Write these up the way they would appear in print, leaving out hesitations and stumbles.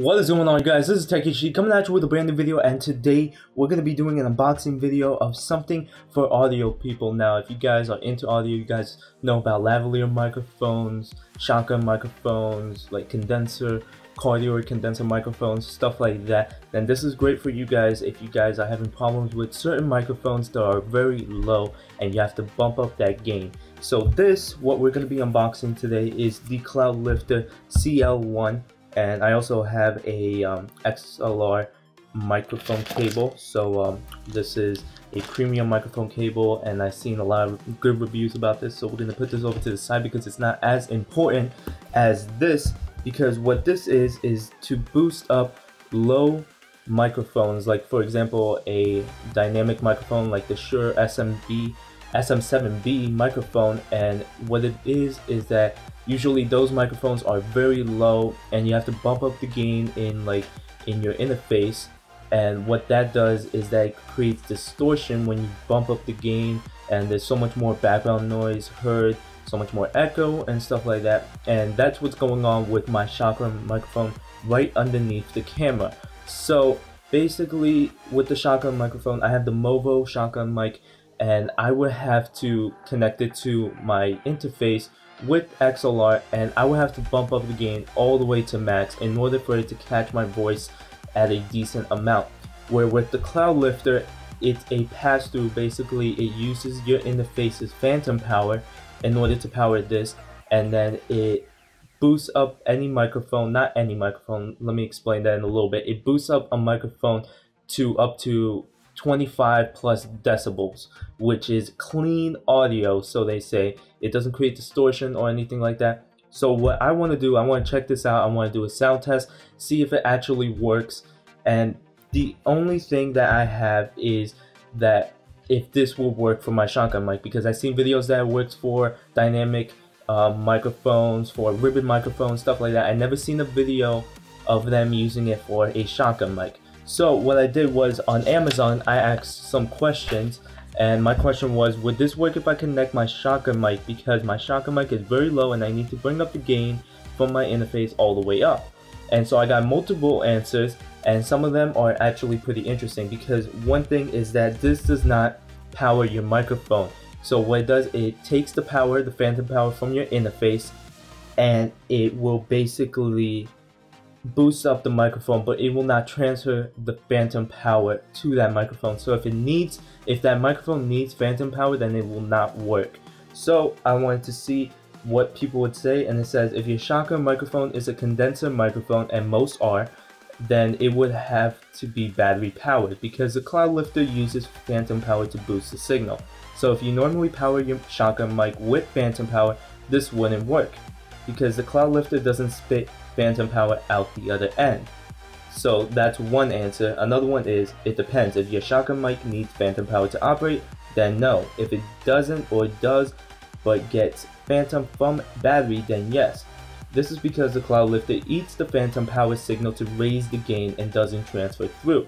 What is going on, guys? This is Tech HD coming at you with a brand new video, and today we're going to be doing an unboxing video of something for audio people. Now, if you guys are into audio, you guys know about lavalier microphones, shotgun microphones, like condenser, cardioid condenser microphones, stuff like that. Then this is great for you guys if you guys are having problems with certain microphones that are very low and you have to bump up that gain. So what we're going to be unboxing today is the Cloudlifter CL1. And I also have a XLR microphone cable, so this is a premium microphone cable, and I've seen a lot of good reviews about this, so we're going to put this over to the side because it's not as important as this, because what this is to boost up low microphones, like for example a dynamic microphone like the Shure SM7B microphone. And what it is that usually those microphones are very low and you have to bump up the gain in your interface, and what that does is that it creates distortion when you bump up the gain, and there's so much more background noise heard, so much more echo and stuff like that. And that's what's going on with my shotgun microphone right underneath the camera. So basically with the shotgun microphone, I have the Movo shotgun mic, and I would have to connect it to my interface with XLR, and I would have to bump up the gain all the way to max in order for it to catch my voice at a decent amount. Where with the Cloudlifter, it's a pass-through. Basically, it uses your interface's phantom power in order to power this, and then it boosts up any microphone, not any microphone, let me explain that in a little bit. It boosts up a microphone to up to 25 plus decibels, which is clean audio, so they say. It doesn't create distortion or anything like that. So what I want to do, I want to check this out, I want to do a sound test, see if it actually works. And the only thing that I have is that if this will work for my shotgun mic, because I've seen videos that it works for dynamic microphones, for ribbon microphones, stuff like that. I've never seen a video of them using it for a shotgun mic. So what I did was, on Amazon, I asked some questions, and my question was, would this work if I connect my shotgun mic, because my shotgun mic is very low and I need to bring up the gain from my interface all the way up. And so I got multiple answers, and some of them are actually pretty interesting, because one thing is that this does not power your microphone. So what it does, it takes the power, the phantom power from your interface, and it will basically boost up the microphone, but it will not transfer the phantom power to that microphone. So if that microphone needs phantom power, then it will not work. So I wanted to see what people would say, and it says if your shotgun microphone is a condenser microphone, and most are, then it would have to be battery powered, because the Cloudlifter uses phantom power to boost the signal. So if you normally power your shotgun mic with phantom power, this wouldn't work, because the Cloudlifter doesn't spit phantom power out the other end. So that's one answer. Another one is, it depends. If your shotgun mic needs phantom power to operate, then no. If it doesn't, or does but gets phantom from battery, then yes. This is because the Cloudlifter eats the phantom power signal to raise the gain and doesn't transfer through.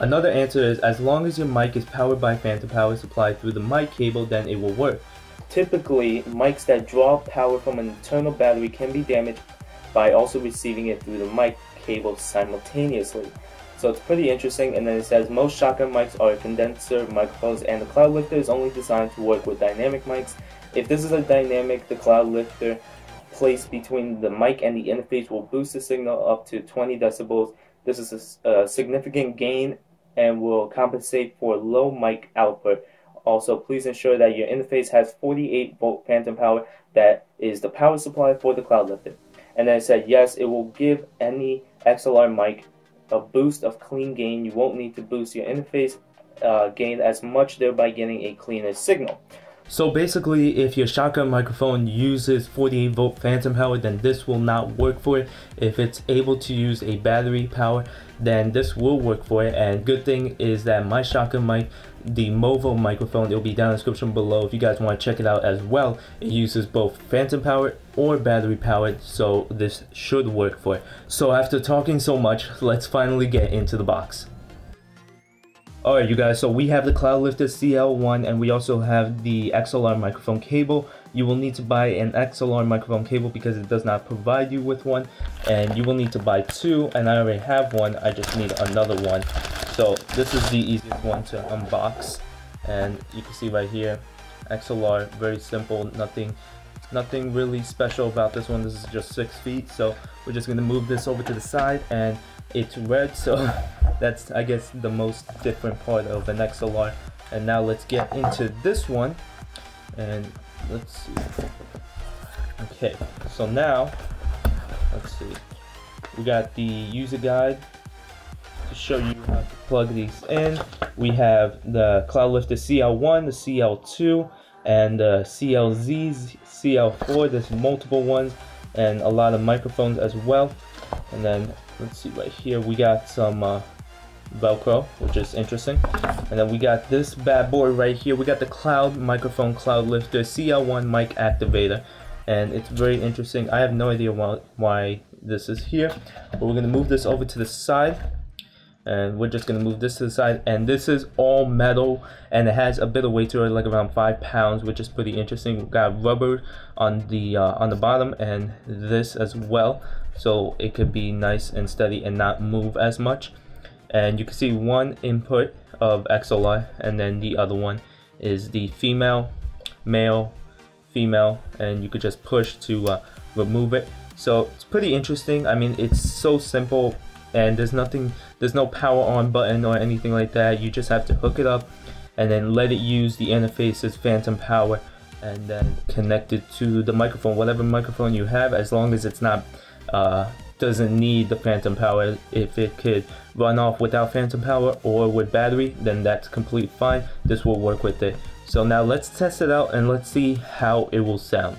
Another answer is, as long as your mic is powered by phantom power supplied through the mic cable, then it will work. Typically, mics that draw power from an internal battery can be damaged by also receiving it through the mic cable simultaneously. So it's pretty interesting. And then it says most shotgun mics are condenser microphones, and the Cloudlifter is only designed to work with dynamic mics. If this is a dynamic, the Cloudlifter placed between the mic and the interface will boost the signal up to 20 decibels. This is a significant gain and will compensate for low mic output. Also, please ensure that your interface has 48 volt phantom power. That is the power supply for the Cloudlifter. And then it said, yes, it will give any XLR mic a boost of clean gain. You won't need to boost your interface gain as much, thereby getting a cleaner signal. So basically, if your shotgun microphone uses 48 volt phantom power, then this will not work for it. If it's able to use a battery power, then this will work for it. And good thing is that my shotgun mic, the Movo microphone, it'll be down in the description below if you guys want to check it out as well. It uses both phantom power or battery power, so this should work for it. So after talking so much, let's finally get into the box. Alright you guys, so we have the Cloudlifter CL1, and we also have the XLR microphone cable. you will need to buy an XLR microphone cable because it does not provide you with one, and you will need to buy two, and I already have one, I just need another one. So this is the easiest one to unbox, and you can see right here, XLR, very simple, nothing really special about this one. This is just 6 feet, so we're just going to move this over to the side, and it's red, so that's, I guess, the most different part of an XLR. And now let's get into this one, and let's see. Okay, so now let's see, we got the user guide to show you how to plug these in. We have the Cloudlifter CL1, the CL2, and the CLZ, CL4. There's multiple ones and a lot of microphones as well. And then let's see, right here we got some Velcro, which is interesting. And then we got this bad boy right here. We got the Cloud microphone Cloudlifter CL1 mic activator, and it's very interesting. I have no idea why this is here, but we're gonna move this over to the side, and we're just gonna move this to the side. And this is all metal, and it has a bit of weight to it, like around 5 pounds, which is pretty interesting. We've got rubber on the bottom, and this as well, so it could be nice and steady and not move as much. And you can see one input of XLR, and then the other one is the female, male, female, and you could just push to remove it. So it's pretty interesting. I mean, it's so simple, and there's no power on button or anything like that. You just have to hook it up and then let it use the interface's phantom power, and then connect it to the microphone, whatever microphone you have, as long as it's not doesn't need the phantom power. If it could run off without phantom power or with battery, then that's complete fine. This will work with it. So now let's test it out and let's see how it will sound.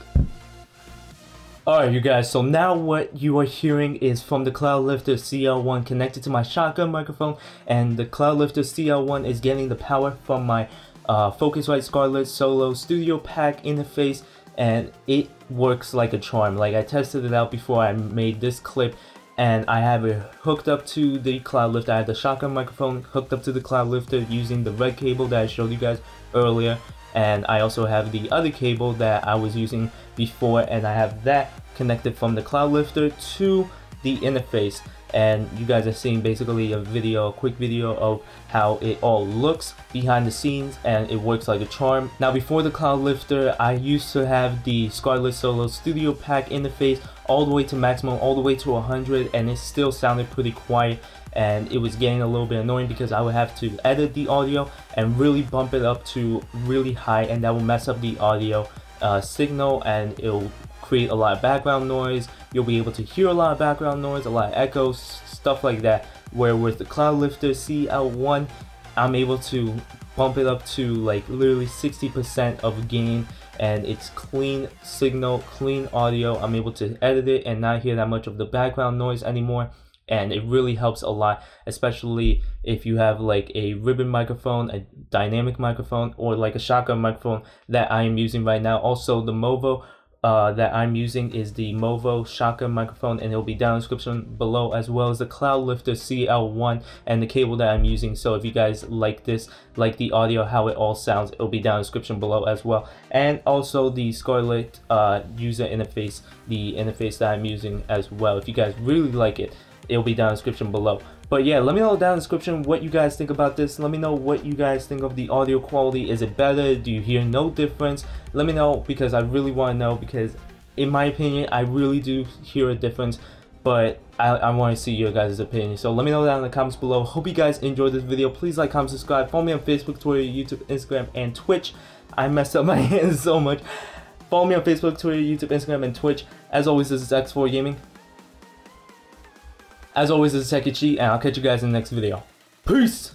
Alright, you guys, so now what you are hearing is from the Cloudlifter CL1 connected to my shotgun microphone, and the Cloudlifter CL1 is getting the power from my Focusrite Scarlett Solo Studio Pack interface, and it works like a charm. Like, I tested it out before I made this clip, and I have it hooked up to the Cloudlifter. I have the shotgun microphone hooked up to the Cloudlifter using the red cable that I showed you guys earlier, and I also have the other cable that I was using before, and I have that connected from the Cloudlifter to the interface. And you guys are seeing basically a quick video of how it all looks behind the scenes, and it works like a charm. Now, before the Cloudlifter, I used to have the Scarlett Solo Studio Pack interface all the way to maximum, all the way to 100, and it still sounded pretty quiet, and it was getting a little bit annoying because I would have to edit the audio and really bump it up to really high, and that will mess up the audio signal, and it'll create a lot of background noise. You'll be able to hear a lot of background noise, a lot of echoes, stuff like that. Where with the Cloudlifter CL1, I'm able to bump it up to like literally 60% of gain, and it's clean signal, clean audio. I'm able to edit it and not hear that much of the background noise anymore, and it really helps a lot, especially if you have like a ribbon microphone, a dynamic microphone, or like a shotgun microphone that I am using right now. Also, the Movo that I'm using is the Movo shotgun microphone, and it'll be down in the description below, as well as the Cloudlifter CL1 and the cable that I'm using. So if you guys like this, like the audio, how it all sounds, it'll be down in the description below as well. And also the Scarlett user interface, the interface that I'm using as well. If you guys really like it, it'll be down in the description below. But yeah, let me know down in the description what you guys think about this. Let me know what you guys think of the audio quality. Is it better? Do you hear no difference? Let me know, because I really want to know, because in my opinion, I really do hear a difference, but I want to see your guys' opinion. So let me know down in the comments below. Hope you guys enjoyed this video. Please like, comment, subscribe. Follow me on Facebook, Twitter, YouTube, Instagram, and Twitch. I messed up my hands so much. Follow me on Facebook, Twitter, YouTube, Instagram, and Twitch. As always, this is X4 Gaming. As always, this is Tech HD, and I'll catch you guys in the next video. Peace!